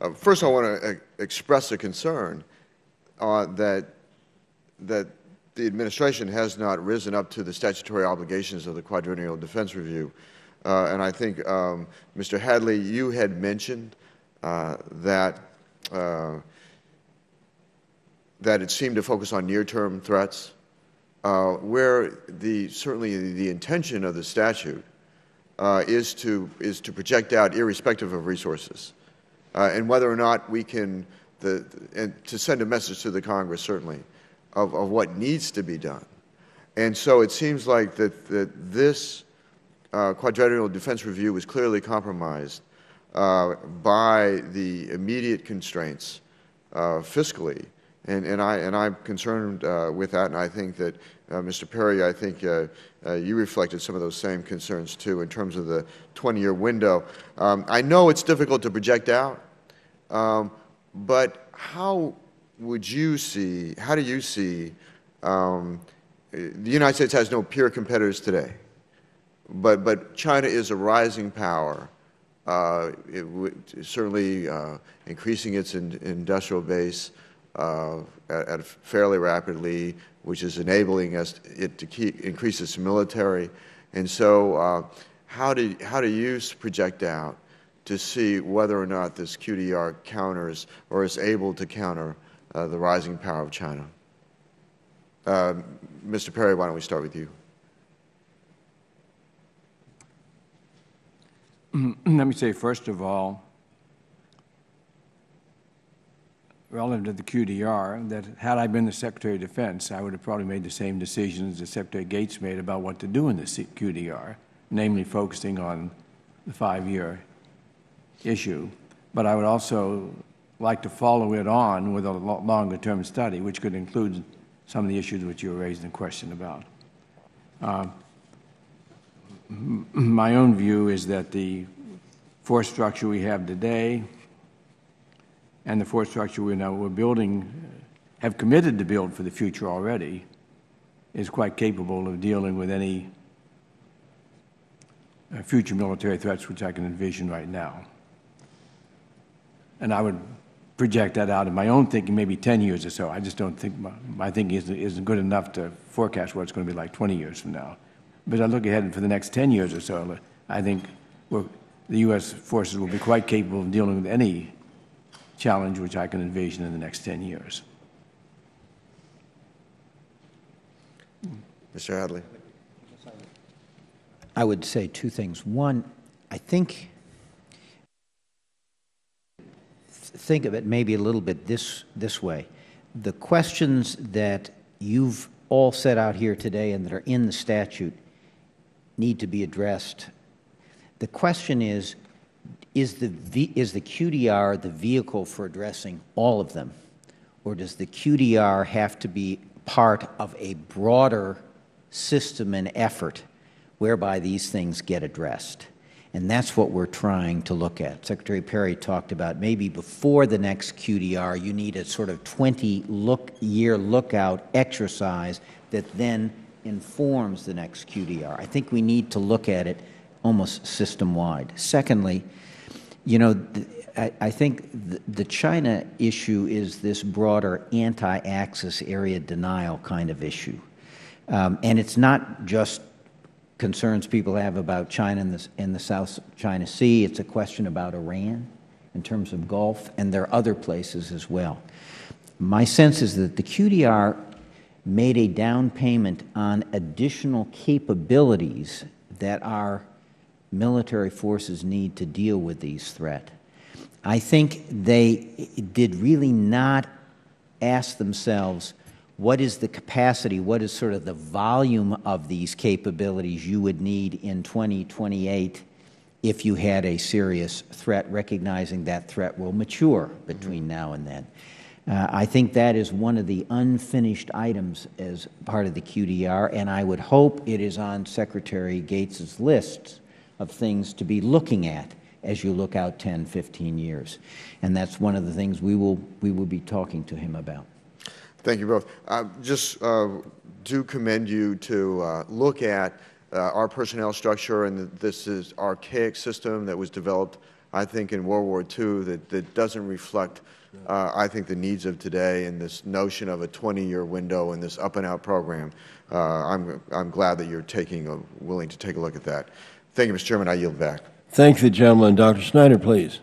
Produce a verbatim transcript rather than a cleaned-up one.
Uh, first, I want to uh, express a concern uh, that that the administration has not risen up to the statutory obligations of the Quadrennial Defense Review. Uh, and I think, um, Mister Hadley, you had mentioned uh, that uh, that it seemed to focus on near-term threats, uh, where the certainly the intention of the statute uh, is to is to project out irrespective of resources. Uh, and whether or not we can, the, and to send a message to the Congress, certainly, of, of what needs to be done. And so it seems like that, that this uh, Quadrennial Defense Review was clearly compromised uh, by the immediate constraints uh, fiscally. And, and, I, and I'm concerned uh, with that, and I think that, uh, Mister Perry, I think uh, uh, you reflected some of those same concerns, too, in terms of the twenty-year window. Um, I know it's difficult to project out, um, but how would you see, how do you see, um, the United States has no peer competitors today, but, but China is a rising power, uh, it w certainly uh, increasing its in industrial base, Uh, at, at fairly rapidly, which is enabling us it to keep, increase its military. And so uh, how, do, how do you project out to see whether or not this Q D R counters or is able to counter uh, the rising power of China? Uh, Mister Perry, why don't we start with you? Let me say, first of all, relative to the Q D R, that had I been the Secretary of Defense, I would have probably made the same decisions that Secretary Gates made about what to do in the Q D R, namely focusing on the five-year issue. But I would also like to follow it on with a longer-term study, which could include some of the issues which you raised in question about. Uh, my own view is that the force structure we have today and the force structure we know we're building, have committed to build for the future already, is quite capable of dealing with any future military threats which I can envision right now. And I would project that out in my own thinking, maybe ten years or so. I just don't think, my, my thinking isn't, isn't good enough to forecast what it's going to be like twenty years from now. But as I look ahead and for the next ten years or so, I think we're, the U S forces will be quite capable of dealing with any challenge which I can envision in the next ten years. Mister Hadley. I would say two things. One, I think, think of it maybe a little bit this, this way. The questions that you've all set out here today and that are in the statute need to be addressed. The question is, Is the, v, is the Q D R the vehicle for addressing all of them, or does the Q D R have to be part of a broader system and effort whereby these things get addressed? And that's what we're trying to look at. Secretary Perry talked about maybe before the next Q D R you need a sort of twenty-year lookout exercise that then informs the next Q D R. I think we need to look at it almost system-wide. Secondly, you know, th I, I think th the China issue is this broader anti-Axis area denial kind of issue. Um, and it's not just concerns people have about China and the, and the South China Sea. It's a question about Iran in terms of Gulf, and there are other places as well. My sense is that the Q D R made a down payment on additional capabilities that are military forces need to deal with these threats. I think they did really not ask themselves, what is the capacity, what is sort of the volume of these capabilities you would need in twenty twenty-eight if you had a serious threat, recognizing that threat will mature between now and then. Uh, I think that is one of the unfinished items as part of the Q D R, and I would hope it is on Secretary Gates' list of things to be looking at as you look out ten, fifteen years. And that's one of the things we will, we will be talking to him about. Thank you both. I just uh, do commend you to uh, look at uh, our personnel structure, and this is archaic system that was developed I think, in World War Two that, that doesn't reflect, uh, I think, the needs of today and this notion of a twenty-year window and this up-and-out program. Uh, I'm, I'm glad that you're taking a, willing to take a look at that. Thank you, Mister Chairman. I yield back. Thank the gentleman. Doctor Schneider, please.